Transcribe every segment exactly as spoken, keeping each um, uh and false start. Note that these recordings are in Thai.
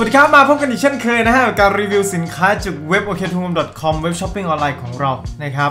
สวัสดีครับมาพบกันอีกเช่นเคยนะฮะกับการรีวิวสินค้าจากเว็บ โอ เค ทู โฮม ดอท คอม เว็บช้อปปิ้งออนไลน์ของเรานะครับ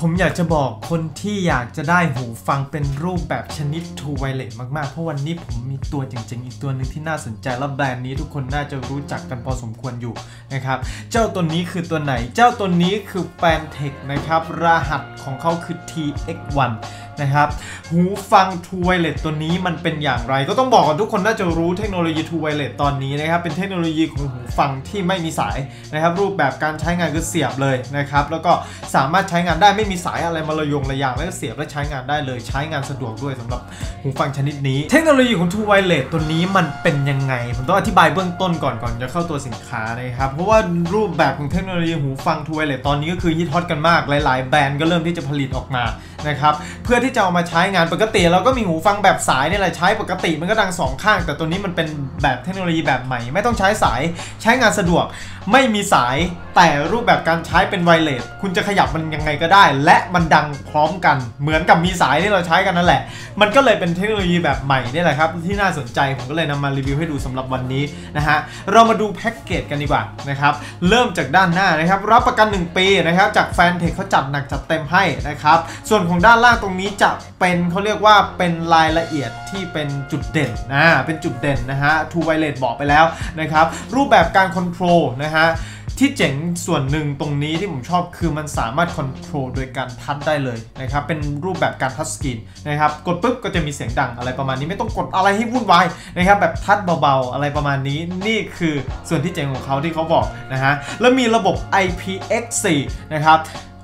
ผมอยากจะบอกคนที่อยากจะได้หูฟังเป็นรูปแบบชนิด True Wireless มากๆเพราะวันนี้ผมมีตัวเจ๋งๆอีกตัวหนึ่งที่น่าสนใจและแบรนด์นี้ทุกคนน่าจะรู้จักกันพอสมควรอยู่นะครับเจ้าตัวนี้คือตัวไหนเจ้าตัวนี้คือ Fantech นะครับรหัสของเขาคือ ที เอ็กซ์ วัน นะครับหูฟัง True Wireless ตัวนี้มันเป็นอย่างไรก็ต้องบอกก่อนทุกคนน่าจะรู้เทคโนโลยี True Wireless ตอนนี้นะครับเป็นเทคโนโลยีของหูฟังที่ไม่มีสายนะครับรูปแบบการใช้งานคือเสียบเลยนะครับแล้วก็สามารถใช้งานได้ไม่มีสายอะไรมาระยงระยางแล้วก็เสียบและใช้งานได้เลยใช้งานสะดวกด้วยสำหรับหูฟังชนิดนี้เทคโนโลยีของ True Wireless ตัวนี้มันเป็นยังไงผมต้องอธิบายเบื้องต้นก่อนก่อนจะเข้าตัวสินค้านะครับเพราะว่ารูปแบบของเทคโนโลยีหูฟัง True Wireless ตอนนี้ก็คือฮิตฮอตกันมากหลายๆแบรนด์ก็เริ่มที่จะผลิตออกมานะครับเพื่อที่จะเอามาใช้งานปกติเราก็มีหูฟังแบบสายนี่แหละใช้ปกติมันก็ดังสองข้างแต่ตัวนี้มันเป็นแบบเทคโนโลยีแบบใหม่ไม่ต้องใช้สายใช้งานสะดวกไม่มีสายแต่รูปแบบการใช้เป็นไวเลสคุณจะขยับมันยังไงก็ได้และมันดังพร้อมกันเหมือนกับมีสายที่เราใช้กันนั่นแหละมันก็เลยเป็นเทคโนโลยีแบบใหม่นี่แหละครับที่น่าสนใจผมก็เลยนำมารีวิวให้ดูสำหรับวันนี้นะฮะเรามาดูแพ็กเกจกันดีกว่านะครับเริ่มจากด้านหน้านะครับรับประกันหนึ่งปีนะครับจากแฟนเทคเขาจัดหนักจัดเต็มให้นะครับส่วนของด้านล่างตรงนี้จะเป็นเขาเรียกว่าเป็นรายละเอียดที่เป็นจุดเด่นนะเป็นจุดเด่นนะฮะ True Wireless บอกไปแล้วนะครับรูปแบบการคอนโทรลนะฮะที่เจ๋งส่วนหนึ่งตรงนี้ที่ผมชอบคือมันสามารถคอนโทรลโดยการทัชได้เลยนะครับเป็นรูปแบบการทัชสกรีนนะครับกดปุ๊บก็จะมีเสียงดังอะไรประมาณนี้ไม่ต้องกดอะไรให้วุ่นวายนะครับแบบทัชเบาๆอะไรประมาณนี้นี่คือส่วนที่เจ๋งของเขาที่เขาบอกนะฮะแล้วมีระบบ ไอ พี เอ็กซ์ โฟร์ นะครับ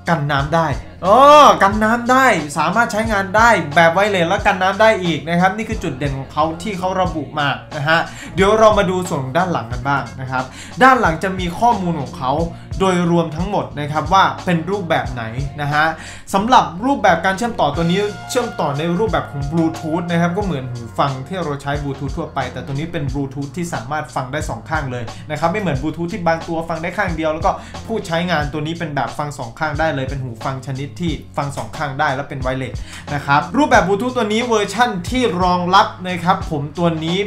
กันน้ำได้อ๋อกันน้ำได้สามารถใช้งานได้แบบไวเลสและกันน้ำได้อีกนะครับนี่คือจุดเด่นของเขาที่เขาระบุมานะฮะเดี๋ยวเรามาดูส่วนด้านหลังกันบ้างนะครับด้านหลังจะมีข้อมูลของเขาโดยรวมทั้งหมดนะครับว่าเป็นรูปแบบไหนนะฮะสำหรับรูปแบบการเชื่อมต่อตัวนี้เชื่อมต่อในรูปแบบของบลูทูธนะครับก็เหมือนหูฟังที่เราใช้บลูทูธทั่วไปแต่ตัวนี้เป็นบลูทูธที่สามารถฟังได้สองข้างเลยนะครับไม่เหมือนบลูทูธที่บางตัวฟังได้ข้างเดียวแล้วก็ผู้ใช้งานตัวนี้เป็นแบบฟังสองข้างได้เลยเป็นหูฟังชนิดที่ฟังสองข้างได้และเป็นไวเลสนะครับรูปแบบบลูทูธตัวนี้เวอร์ชั่นที่รองรับนะครับผมตัวนี้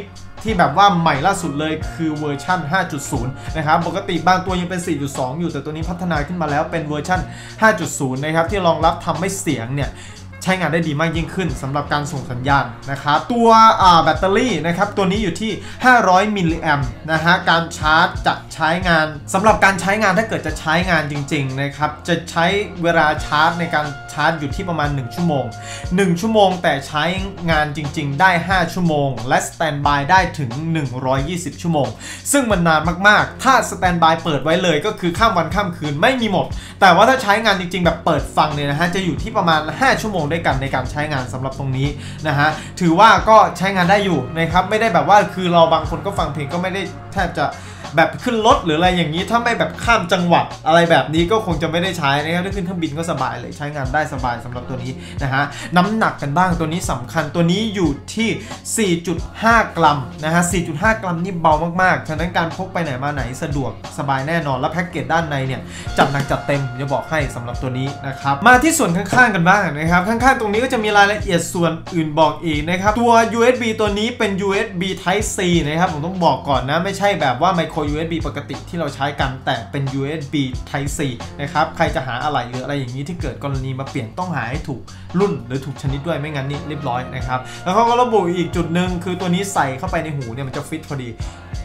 ที่แบบว่าใหม่ล่าสุดเลยคือเวอร์ชัน ห้าจุดศูนย์ นะครับปกติบางตัวยังเป็น สี่จุดสอง อยู่แต่ตัวนี้พัฒนาขึ้นมาแล้วเป็นเวอร์ชัน ห้าจุดศูนย์ นะครับที่รองรับทำให้เสียงเนี่ยใช้งานได้ดีมากยิ่งขึ้นสำหรับการส่งสัญญาณนะครับตัวแบตเตอรี่นะครับตัวนี้อยู่ที่ห้าร้อยมิลลิแอมป์นะฮะการชาร์จจะใช้งานสำหรับการใช้งานถ้าเกิดจะใช้งานจริงๆนะครับจะใช้เวลาชาร์จในการชาร์จอยู่ที่ประมาณหนึ่งชั่วโมงหนึ่งชั่วโมงแต่ใช้งานจริงๆได้ห้าชั่วโมงและสแตนด์บายได้ถึงหนึ่งร้อยยี่สิบชั่วโมงซึ่งมันนานมากๆถ้าสแตนด์บายเปิดไว้เลยก็คือข้ามวันข้ามคืนไม่มีหมดแต่ว่าถ้าใช้งานจริงๆแบบเปิดฟังเนี่ยนะฮะจะอยู่ที่ประมาณห้าชั่วโมงด้วยกันในการใช้งานสำหรับตรงนี้นะฮะถือว่าก็ใช้งานได้อยู่นะครับไม่ได้แบบว่าคือเราบางคนก็ฟังเพลงก็ไม่ได้แทบจะแบบขึ้นรถหรืออะไรอย่างนี้ถ้าไม่แบบข้ามจังหวัดอะไรแบบนี้ก็คงจะไม่ได้ใช้นะครับถ้าขึ้นเครื่องบินก็สบายเลยใช้งานได้สบายสำหรับตัวนี้นะฮะน้ำหนักกันบ้างตัวนี้สำคัญตัวนี้อยู่ที่ สี่จุดห้า กรัมนะฮะ สี่จุดห้า กรัมนี่เบามากๆฉะนั้นการพกไปไหนมาไหนสะดวกสบายแน่นอนและแพ็กเกจด้านในเนี่ยจัดหนักจัดเต็มจะบอกให้สำหรับตัวนี้นะครับมาที่ส่วนข้างๆกันบ้างนะครับข้างๆตรงนี้ก็จะมีรายละเอียดส่วนอื่นบอกอีกนะครับตัว ยู เอส บี ตัวนี้เป็น ยู เอส บี Type C นะครับผมต้องบอกก่อนนะไม่ใช่แบบว่าไมโครยู เอส บี ปกติที่เราใช้กันแต่เป็น ยู เอส บี Type C นะครับใครจะหาอะไรหรืออะไรอย่างนี้ที่เกิดกรณีมาเปลี่ยนต้องหาให้ถูกรุ่นหรือถูกชนิดด้วยไม่งั้นนี่เรียบร้อยนะครับแล้วเขาก็ระบุอีกจุดหนึ่งคือตัวนี้ใส่เข้าไปในหูเนี่ยมันจะฟิตพอดี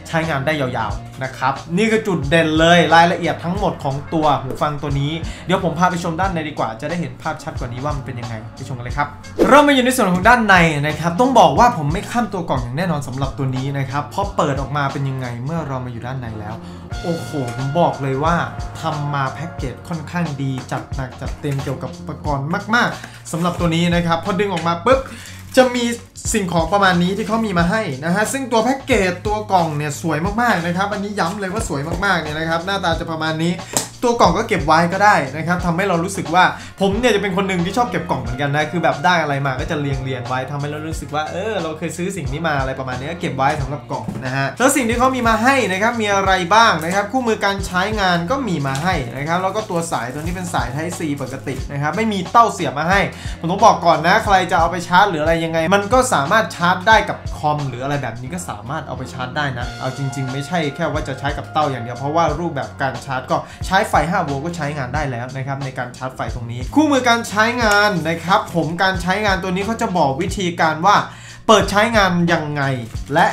ใช้งานได้ยาวๆนะครับนี่คือจุดเด่นเลยรายละเอียดทั้งหมดของตัวหูฟังตัวนี้เดี๋ยวผมพาไปชมด้านในดีกว่าจะได้เห็นภาพชัดกว่านี้ว่ามันเป็นยังไงไปชมกันเลยครับเรามาอยู่ในส่วนของด้านในนะครับต้องบอกว่าผมไม่ข้ามตัวกล่องอย่างแน่นอนสำหรับตัวนี้นะครับเพราะเปิดออกมาเป็นยังไงเมื่อเรามาอยู่ด้านในแล้วโอ้โหผมบอกเลยว่าทำมาแพ็กเกจค่อนข้างดีจัดหนักจัดเต็มเกี่ยวกับอุปกรณ์มากๆสำหรับตัวนี้นะครับพอดึงออกมาปุ๊บจะมีสิ่งของประมาณนี้ที่เขามีมาให้นะฮะซึ่งตัวแพ็กเกจตัวกล่องเนี่ยสวยมากๆนะครับอันนี้ย้ำเลยว่าสวยมากๆเนี่ยนะครับหน้าตาจะประมาณนี้ ตัวกล่องก็เก็บไว้ก็ได้นะครับทำให้เรารู้สึกว่าผมเนี่ยจะเป็นคนหนึ่งที่ชอบเก็บกล่องเหมือนกันนะคือแบบได้อะไรมาก็จะเรียงเรียงไว้ทำให้เรารู้สึกว่าเออเราเคยซื้อสิ่งนี้มาอะไรประมาณนี้เก็บไว้สำหรับกล่องนะฮะแล้วสิ่งที่เขามีมาให้นะครับมีอะไรบ้างนะครับคู่มือการใช้งานก็มีมาให้นะครับแล้วก็ตัวสายตัวนี้เป็นสาย Type C ปกตินะครับไม่มีเต้าเสียบมาให้ผมต้องบอกก่อนนะใครจะเอาไปชาร์จหรืออะไรยังไงมันก็สามารถชาร์จได้กับคอมหรืออะไรแบบนี้ก็สามารถเอาไปชาร์จได้นะเอาจริงๆไม่ใช่แค่ว่าจะใช้กับเต้าอย่างเดียวเพราะว่ารูปแบบการชาร์จก็ใช้ไฟห้าโวลต์ก็ใช้งานได้แล้วนะครับในการชาร์จไฟตรงนี้คู่มือการใช้งานนะครับผมการใช้งานตัวนี้เขาจะบอกวิธีการว่าเปิดใช้งานยังไงและ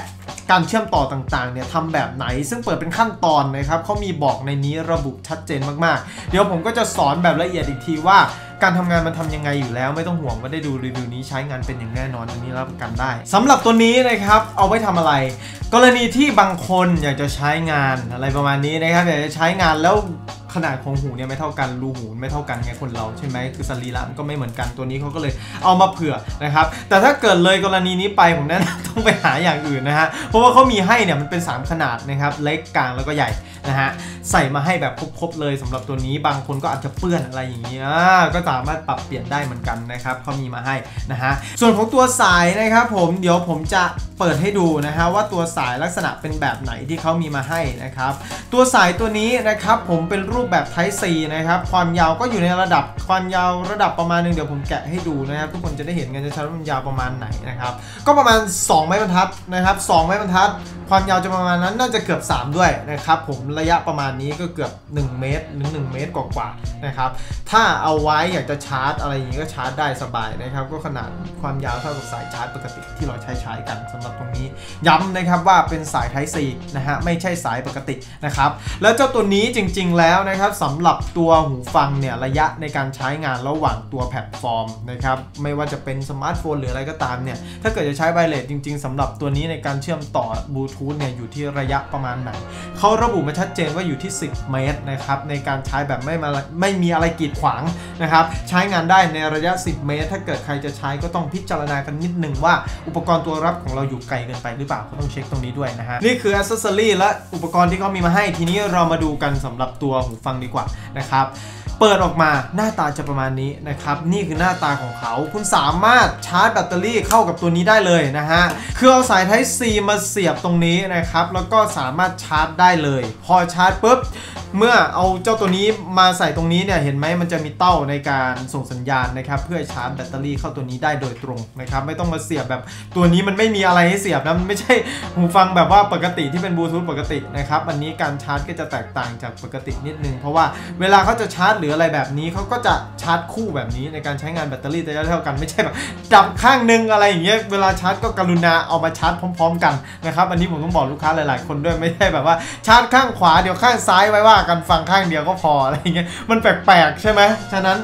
การเชื่อมต่อต่างๆเนี่ยทำแบบไหนซึ่งเปิดเป็นขั้นตอนนะครับเขามีบอกในนี้ระบุชัดเจนมากๆเดี๋ยวผมก็จะสอนแบบละเอียดอีกทีว่าการทำงานมันทำยังไงอยู่แล้วไม่ต้องห่วงว่าได้ดูรีวิวนี้ใช้งานเป็นอย่างแน่นอนอันนี้รับประกันได้สำหรับตัวนี้นะครับเอาไว้ทำอะไรกรณีที่บางคนอยากจะใช้งานอะไรประมาณนี้นะครับอยากจะใช้งานแล้วขนาดของหูเนี่ยไม่เท่ากันรูหูไม่เท่ากันไงคนเราใช่ไหมคือสรีระมันก็ไม่เหมือนกันตัวนี้เขาก็เลยเอามาเผื่อนะครับแต่ถ้าเกิดเลยกรณีนี้ไปผมแนะนำต้องไปหาอย่างอื่นนะฮะเพราะว่าเขามีให้เนี่ยมันเป็นสามขนาดนะครับเล็กกลางแล้วก็ใหญ่นะฮะใส่มาให้แบบครบๆเลยสำหรับตัวนี้บางคนก็อาจจะเปื้อนอะไรอย่างนี้อ่าก็สามารถปรับเปลี่ยนได้เหมือนกันนะครับเขามีมาให้นะฮะส่วนของตัวสายนะครับผมเดี๋ยวผมจะเปิดให้ดูนะฮะว่าตัวสายลักษณะเป็นแบบไหนที่เขามีมาให้นะครับตัวสายตัวนี้นะครับผมเป็นรูปแบบ Type C นะครับความยาวก็อยู่ในระดับความยาวระดับประมาณนึงเดี๋ยวผมแกะให้ดูนะครับทุกคนจะได้เห็นกันจะชัดว่ามันยาวประมาณไหนนะครับก็ประมาณสองไม้บรรทัดนะครับสองไม้บรรทัดความยาวจะประมาณนั้นน่าจะเกือบสามด้วยนะครับผมระยะประมาณนี้ก็เกือบหนึ่งเมตรหรือหนึ่งเมตรกว่าๆนะครับถ้าเอาไว้อยากจะชาร์จอะไรอย่างนี้ก็ชาร์จได้สบายนะครับก็ขนาดความยาวเท่ากับสายชาร์จปกติที่เราใช้ใช้กันสำหรับตรงนี้ย้ำนะครับว่าเป็นสาย Type C นะฮะไม่ใช่สายปกตินะครับแล้วเจ้าตัวนี้จริงๆแล้วนะครับสำหรับตัวหูฟังเนี่ยระยะในการใช้งานระหว่างตัวแพลตฟอร์มนะครับไม่ว่าจะเป็นสมาร์ทโฟนหรืออะไรก็ตามเนี่ยถ้าเกิดจะใช้ไวเลสจริงๆสำหรับตัวนี้ในการเชื่อมต่อบลูทูธเนี่ยอยู่ที่ระยะประมาณไหนเขาระบุมาชัดเจนว่าอยู่ที่สิบเมตรนะครับในการใช้แบบไม่มาไม่มีอะไรกีดขวางนะครับใช้งานได้ในระยะสิบเมตรถ้าเกิดใครจะใช้ก็ต้องพิจารณากันนิดนึงว่าอุปกรณ์ตัวรับของเราอยู่ไกลเกินไปหรือเปล่าก็ต้องเช็คตรงนี้ด้วยนะฮะนี่คืออุปกรณ์และอุปกรณ์ที่เขามีมาให้ทีนี้เรามาดูกันสำหรับตัวหูฟังดีกว่านะครับเปิดออกมาหน้าตาจะประมาณนี้นะครับนี่คือหน้าตาของเขาคุณสามารถชาร์จแบตเตอรี่เข้ากับตัวนี้ได้เลยนะฮะคือเอาสาย Type C มาเสียบตรงนี้นะครับแล้วก็สามารถชาร์จได้เลยพอชาร์จปุ๊บเมื่อเอาเจ้าตัวนี้มาใส่ตรงนี้เนี่ยเห็นไหมมันจะมีเต้าในการส่งสัญญาณนะครับเพื่อชาร์จแบตเตอรี่เข้าตัวนี้ได้โดยตรงนะครับไม่ต้องมาเสียบแบบตัวนี้มันไม่มีอะไรให้เสียบนะมันไม่ใช่หูฟังแบบว่าปกติที่เป็นบลูทูธปกตินะครับอันนี้การชาร์จก็จะแตกต่างจากปกตินิดนึงเพราะว่าเวลาเขาจะชาร์จหรืออะไรแบบนี้เขาก็จะชาร์จคู่แบบนี้ในการใช้งานแบตเตอรี่จะเท่ากันไม่ใช่แบบจับข้างนึงอะไรอย่างเงี้ยเวลาชาร์จก็กรุณาเอามาชาร์จพร้อมๆกันนะครับอันนี้ผมต้องบอกลูกค้าหลายๆคนด้วยไม่ใช่แบบว่าชาร์จข้างขวาเดี๋ยวข้างซ้ายไว้ว่ากันฟังข้างเดียวก็พออะไรอย่างเงี้ยมันแปลกๆใช่ไหมฉะนั้น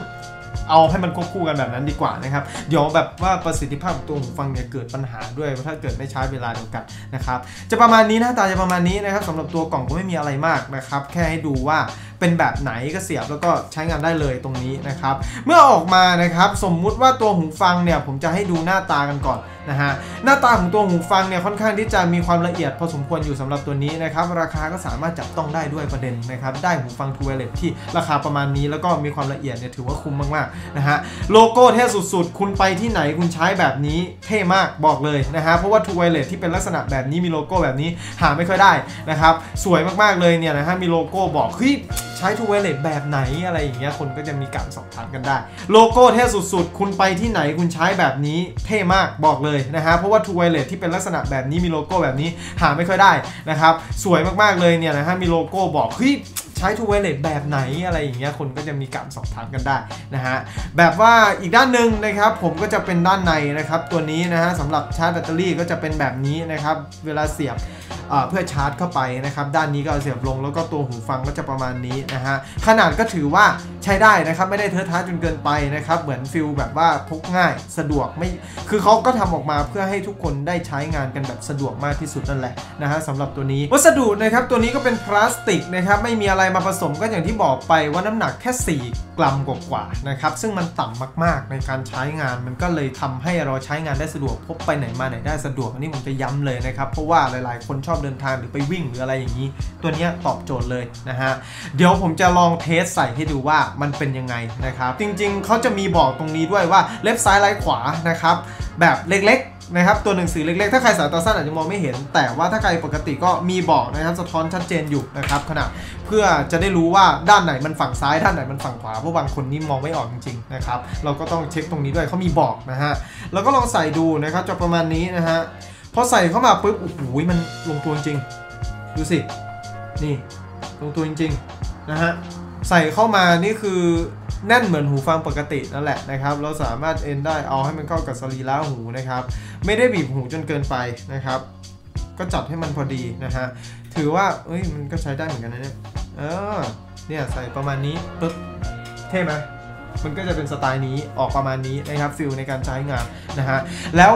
เอาให้มันควบคู่กันแบบนั้นดีกว่านะครับเดี๋ยวแบบว่าประสิทธิภาพตัวหูฟังเนี่ยเกิดปัญหาด้วยถ้าเกิดไม่ใช้เวลาเดียวกันนะครับจะประมาณนี้หน้าตาจะประมาณนี้นะครับสำหรับตัวกล่องก็ไม่มีอะไรมากนะครับแค่ให้ดูว่าเป็นแบบไหนก็เสียบแล้วก็ใช้งานได้เลยตรงนี้นะครับเมื่อออกมานะครับสมมุติว่าตัวหูฟังเนี่ยผมจะให้ดูหน้าตากันก่อนนะฮะหน้าตาของตัวหูฟังเนี่ยค่อนข้างที่จะมีความละเอียดพอสมควรอยู่สำหรับตัวนี้นะครับราคาก็สามารถจับต้องได้ด้วยประเด็นนะครับได้หูฟัง True Wireless ที่ราคาประมาณนี้แล้วก็มีความละเอียดเนี่ยถือว่าคุ้มมากๆนะฮะโลโก้เท่สุดๆคุณไปที่ไหนคุณใช้แบบนี้เท่มากบอกเลยนะฮะเพราะว่า True Wireless ที่เป็นลักษณะแบบนี้มีโลโก้แบบนี้หาไม่ค่อยได้นะครับสวยมากๆเลยเนี่ยนะฮะมีโลโก้บอกเฮ้ยใช้ True Wireless แบบไหนอะไรอย่างเงี้ยคนก็จะมีการสอบถามกันได้โลโก้เท่สุดๆคุณไปที่ไหนคุณใช้แบบนี้เท่มากบอกเลยนะฮะเพราะว่า True Wireless ที่เป็นลักษณะแบบนี้มีโลโก้แบบนี้หาไม่ค่อยได้นะครับสวยมากๆเลยเนี่ยนะฮะมีโลโก้บอกเฮ้ยใช้ True Wireless แบบไหนอะไรอย่างเงี้ยคนก็จะมีการสอบถามกันได้นะฮะแบบว่าอีกด้านหนึ่งนะครับผมก็จะเป็นด้านในนะครับตัวนี้นะฮะสำหรับชาร์จแบตเตอรี่ก็จะเป็นแบบนี้นะครับเวลาเสียบเพื่อชาร์จเข้าไปนะครับด้านนี้ก็เสียบลงแล้วก็ตัวหูฟังก็จะประมาณนี้นะฮะขนาดก็ถือว่าใช้ได้นะครับไม่ได้เทอะทะจนเกินไปนะครับเหมือนฟิลแบบว่าพกง่ายสะดวกไม่คือเขาก็ทำออกมาเพื่อให้ทุกคนได้ใช้งานกันแบบสะดวกมากที่สุดนั่นแหละนะฮะสำหรับตัวนี้วัสดุนะครับตัวนี้ก็เป็นพลาสติกนะครับไม่มีอะไร มาผสมก็อย่างที่บอกไปว่าน้ำหนักแค่สี่กรัมกว่าๆนะครับซึ่งมันต่ำมากๆในการใช้งานมันก็เลยทำให้เราใช้งานได้สะดวกพกไปไหนมาไหนได้สะดวกอันนี้ผมจะย้ำเลยนะครับเพราะว่าหลายๆคนชอบเดินทางหรือไปวิ่งหรืออะไรอย่างนี้ตัวนี้ตอบโจทย์เลยนะฮะเดี๋ยวผมจะลองเทสใส่ให้ดูว่ามันเป็นยังไงนะครับจริงๆเขาจะมีบอกตรงนี้ด้วยว่าเล็บซ้ายไล่ขวานะครับแบบเล็กๆนะครับตัวหนังสือเล็กๆถ้าใครสายตาสั้นอาจจะมองไม่เห็นแต่ว่าถ้าใครปกติก็มีบอกนะครับสะท้อนชัดเจนอยู่นะครับขณะเพื่อจะได้รู้ว่าด้านไหนมันฝั่งซ้ายด้านไหนมันฝั่งขวาเพราะบางคนนี่มองไม่ออกจริงๆนะครับเราก็ต้องเช็คตรงนี้ด้วยเขามีบอกนะฮะแล้วก็ลองใส่ดูนะครับจะประมาณนี้นะฮะพอใส่เข้ามาปุ๊บโอ้โหมันลงตัวจริงดูสินี่ลงตัวจริงๆนะฮะใส่เข้ามานี่คือแน่นเหมือนหูฟังปกตินั่นแหละนะครับเราสามารถเอ็นได้เอาให้มันเข้ากับสรีระหูนะครับไม่ได้บีบหูจนเกินไปนะครับก็จัดให้มันพอดีนะฮะถือว่าเอ้ยมันก็ใช้ได้เหมือนกันนะเนี่ยเออเนี่ยใส่ประมาณนี้ปึ๊บเท่ไหมมันก็จะเป็นสไตล์นี้ออกประมาณนี้นะครับฟิลในการใช้งานนะฮะแล้ว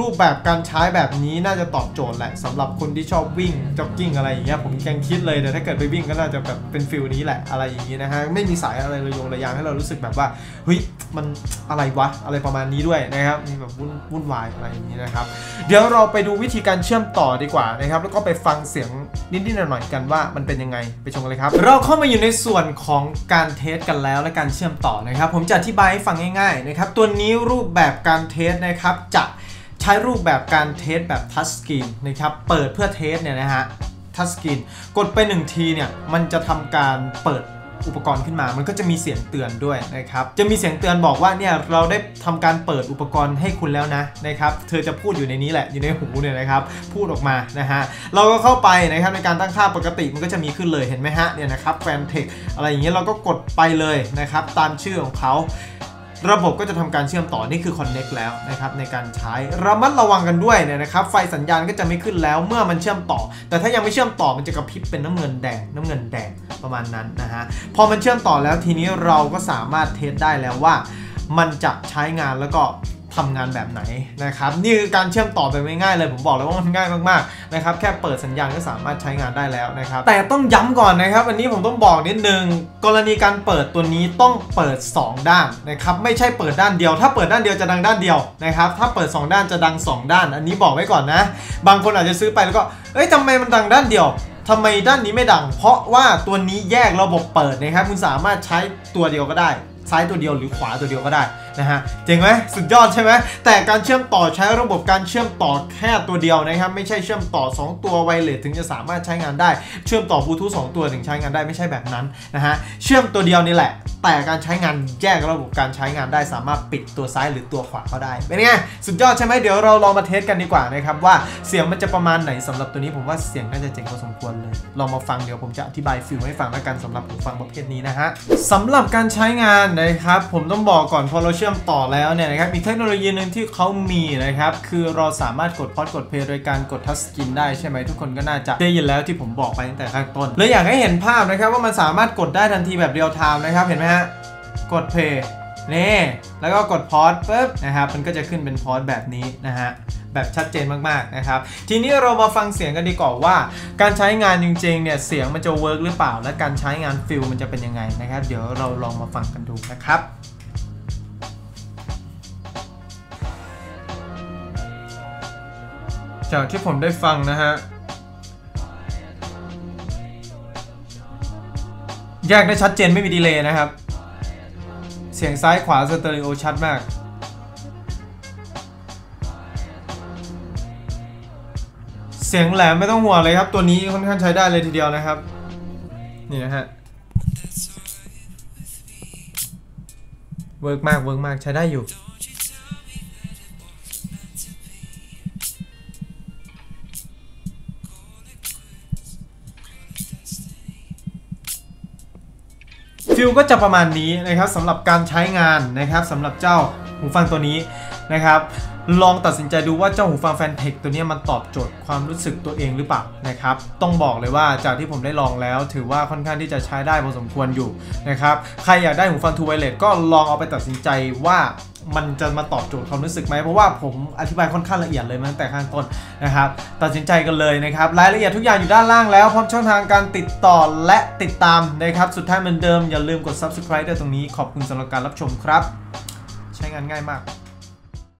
รูปแบบการใช้แบบนี้น่าจะตอบโจทย์แหละสำหรับคนที่ชอบวิ่งจ็อกกิ้งอะไรอย่างเงี้ยผมแกงคิดเลยแต่ถ้าเกิดไปวิ่งก็น่าจะแบบเป็นฟิลนี้แหละอะไรอย่างงี้นะฮะไม่มีสายอะไรระยงระยางให้เรารู้สึกแบบว่าเฮ้ยมันอะไรวะอะไรประมาณนี้ด้วยนะครับมีแบบวุ่นวายอะไรอย่างงี้นะครับเดี๋ยวเราไปดูวิธีการเชื่อมต่อดีกว่านะครับแล้วก็ไปฟังเสียงนิดๆหน่อยๆกันว่ามันเป็นยังไงไปชมกันเลยครับเราเข้ามาอยู่ในส่วนของการเทสกันแล้วและการเชื่อมต่อนะครับผมจะอธิบายให้ฟังง่ายๆนะครับตัวนี้รูปแบบการเทสนะครับจะใช้รูปแบบการเทสแบบทัชสกรีนนะครับเปิดเพื่อเทสเนี่ยนะฮะทัชสกรีนกดไปหนึ่งทีเนี่ยมันจะทำการเปิดอุปกรณ์ขึ้นมามันก็จะมีเสียงเตือนด้วยนะครับจะมีเสียงเตือนบอกว่าเนี่ยเราได้ทำการเปิดอุปกรณ์ให้คุณแล้วนะนะครับเธอจะพูดอยู่ในนี้แหละอยู่ในหูเนี่ยนะครับพูดออกมานะฮะเราก็เข้าไปนะครับในการตั้งค่าปกติมันก็จะมีขึ้นเลยเห็นไหมฮะเนี่ยนะครับ Fantech อะไรอย่างเงี้ยเราก็กดไปเลยนะครับตามชื่อของเขาระบบก็จะทำการเชื่อมต่อนี่คือ Connect แล้วนะครับในการใช้ระมัดระวังกันด้วยเนี่ยนะครับไฟสัญญาณก็จะไม่ขึ้นแล้วเมื่อมันเชื่อมต่อแต่ถ้ายังไม่เชื่อมต่อมันจะกระพริบเป็นน้ำเงินแดงน้ำเงินแดงประมาณนั้นนะฮะพอมันเชื่อมต่อแล้วทีนี้เราก็สามารถเทสได้แล้วว่ามันจะใช้งานแล้วก็ทำงานแบบไหนนะครับนี่คือการเชื่อมต่อไปไม่ง่ายเลยผมบอกแล้วว่ามันง่ายมากๆนะครับแค่เปิดสัญญาณก็สามารถใช้งานได้แล้วนะครับแต่ต้องย้ำก่อนนะครับอันนี้ผมต้องบอกนิดนึงกรณีการเปิดตัวนี้ต้องเปิดสองด้านนะครับไม่ใช่เปิดด้านเดียวถ้าเปิดด้านเดียวจะดังด้านเดียวนะครับถ้าเปิดสองด้านจะดังสองด้านอันนี้บอกไว้ก่อนนะบางคนอาจจะซื้อไปแล้วก็เอ้ยทำไมมันดังด้านเดียวทำไมด้านนี้ไม่ดังเพราะว่าตัวนี้แยกระบบเปิดนะครับคุณสามารถใช้ตัวเดียวก็ได้ซ้ายตัวเดียวหรือขวาตัวเดียวก็ได้นะฮะเจ๋งไหมสุดยอดใช่ไหมแต่การเชื่อมต่อใช้ระบบการเชื่อมต่อแค่ตัวเดียวนะครับไม่ใช่เชื่อมต่อสองตัวไวเลสถึงจะสามารถใช้งานได้เชื่อมต่อบลูทูธสองตัวถึงใช้งานได้ไม่ใช่แบบนั้นนะฮะเชื่อมตัวเดียวนี่แหละแต่การใช้งานแยกระบบการใช้งานได้สามารถปิดตัวซ้ายหรือตัวขวาก็ได้เป็นไงสุดยอดใช่ไหมเดี๋ยวเราลองมาเทสกันดีกว่านะครับว่าเสียงมันจะประมาณไหนสำหรับตัวนี้ผมว่าเสียงน่าจะเจ๋งพอสมควรเลยลองมาฟังเดี๋ยวผมจะอธิบายฟีลให้ฟังแล้วกันสำหรับหูฟังประเภทนี้นะฮะสำหรับการใช้งานนะครับผมต้องบอกก่อนพอเราเชื่อมต่อแล้วเนี่ยนะครับมีเทคโนโลยีหนึ่งที่เขามีนะครับคือเราสามารถกดพอดกดเพลย์โดยการกดทัชสกรีนได้ใช่ไหมทุกคนก็น่าจะได้ยินแล้วที่ผมบอกไปตั้งแต่ข้างต้นเลยอยากให้เห็นภาพนะครับว่ามันสามารถกดได้ทันทีแบบเรียลไทม์นะครับเห็นไหมฮะกดเพลย์นี่แล้วก็กดพอดปุ๊บนะครับมันก็จะขึ้นเป็นพอดแบบนี้นะฮะแบบชัดเจนมากๆนะครับทีนี้เรามาฟังเสียงกันดีกว่าว่าการใช้งานจริงๆเนี่ยเสียงมันจะเวิร์กหรือเปล่าและการใช้งานฟิลมันจะเป็นยังไงนะครับเดี๋ยวเราลองมาฟังกันดูนะครับจากที่ผมได้ฟังนะฮะแยกได้ชัดเจนไม่มีดีเลย์นะครับเสียงซ้ายขวาสเตอริโอชัดมากเสียงแหลมไม่ต้องห่วงเลยครับตัวนี้ค่อนข้างใช้ได้เลยทีเดียวนะครับนี่นะฮะเวิร์กมากเวิร์กมากใช้ได้อยู่ฟิลก็จะประมาณนี้นะครับสำหรับการใช้งานนะครับสำหรับเจ้าหูฟังตัวนี้นะครับลองตัดสินใจดูว่าเจ้าหูฟัง Fantech ตัวนี้มันตอบโจทย์ความรู้สึกตัวเองหรือเปล่านะครับต้องบอกเลยว่าจากที่ผมได้ลองแล้วถือว่าค่อนข้างที่จะใช้ได้พอสมควรอยู่นะครับใครอยากได้หูฟัง True Wireless ก็ลองเอาไปตัดสินใจว่า มันจะมาตอบโจทย์ความรู้สึกไหมเพราะว่าผมอธิบายค่อนข้างละเอียดเลยตั้งแต่ข้างต้นนะครับตัดสินใจกันเลยนะครับรายละเอียดทุกอย่างอยู่ด้านล่างแล้วพร้อมช่องทางการติดต่อและติดตามนะครับสุดท้ายเหมือนเดิมอย่าลืมกด ซับสไครบ์ ด้วยตรงนี้ขอบคุณสำหรับการรับชมครับใช้งานง่ายมาก